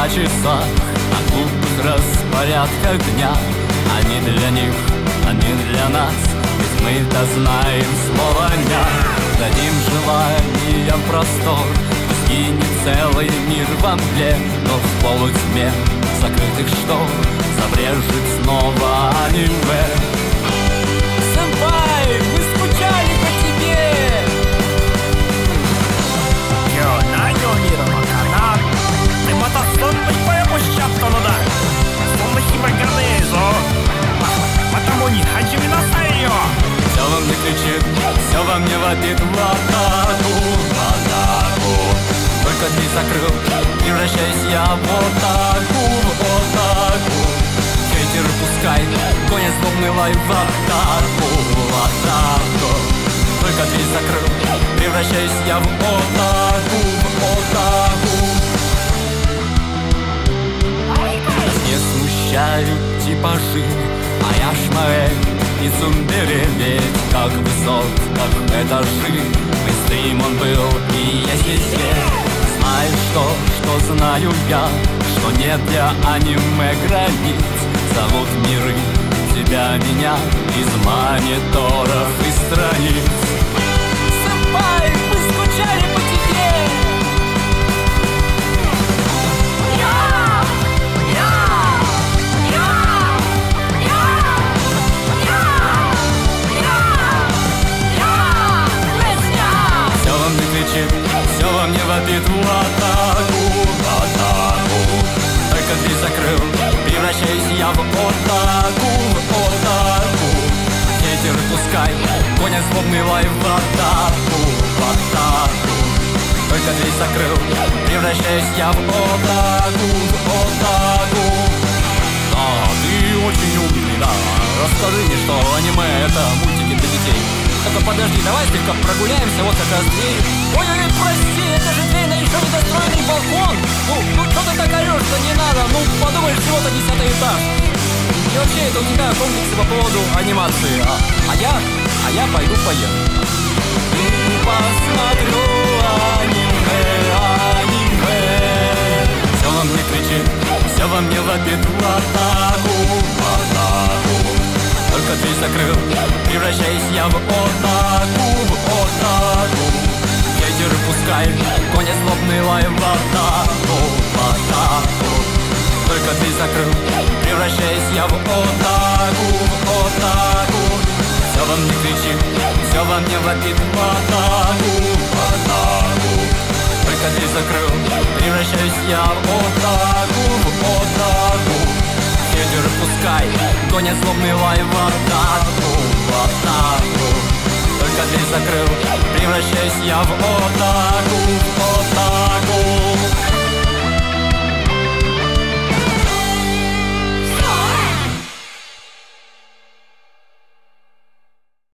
на часах, а тут распорядка дня. Они для них, они для нас, ведь мы-то знаем слово «ня». Дадим желаниям простор, пусть и не целый мир во мгле, но в полутьме закрытых штор забрежет снова аниме. Сэмпай, мы скучали по тебе. Все во мне кричит, все во мне вопит в атаку. Только ты закрыл, превращаюсь я в отаку, в отаку. Ветер пускай, конец злобный лай в атаку, в атаку. Только ты закрыл, превращаюсь я в отаку, в отаку. Нас не смущают типажи, ОЯШ, моэ и цундере, ведь как высок, как этажи, мейнстрим он был и есть везде. Знаешь то, что знаю я, что нет для аниме границ. Зовут миры тебя, меня из мониторов и страниц. Сэмпай, мы скучали по тебе. Все во мне вопит в атаку, только ты закрыл, превращаюсь я в отаку, в отаку. Ветер пускай, коня злобный лай в атаку, в атаку. Только ты закрыл, превращаюсь я в отаку, в отаку. Да, ты очень умный, да. Расскажи мне, что аниме — это мультики для детей. Только подожди, давай слегка прогуляемся, вот как раз дверь. Ой-ой, прости, это же дверь на еще недостроенный балкон. Ну что ты так орешь-то, не надо, ну подумаешь, всего-то 10-й этаж. И вообще, это у тебя комплексы по поводу анимации. А я пойду поем. И посмотрю аниме, аниме. Все во мне кричит, все во мне вопит в атаку, в атаку. Только дверь закрыл, превращаюсь я в отаку, в отаку. Ветер пускай, конец злобный лай в атаку, в атаку. Только дверь закрыл, превращаюсь я в отаку, в отаку. Все во мне кричит, все во мне вопит в атаку, в атаку. Только дверь закрыл, превращаюсь я в отаку, в отаку. Ветер пускай, гонят злобный лай в атаку, в атаку. Только дверь закрыл, превращаюсь я в отаку.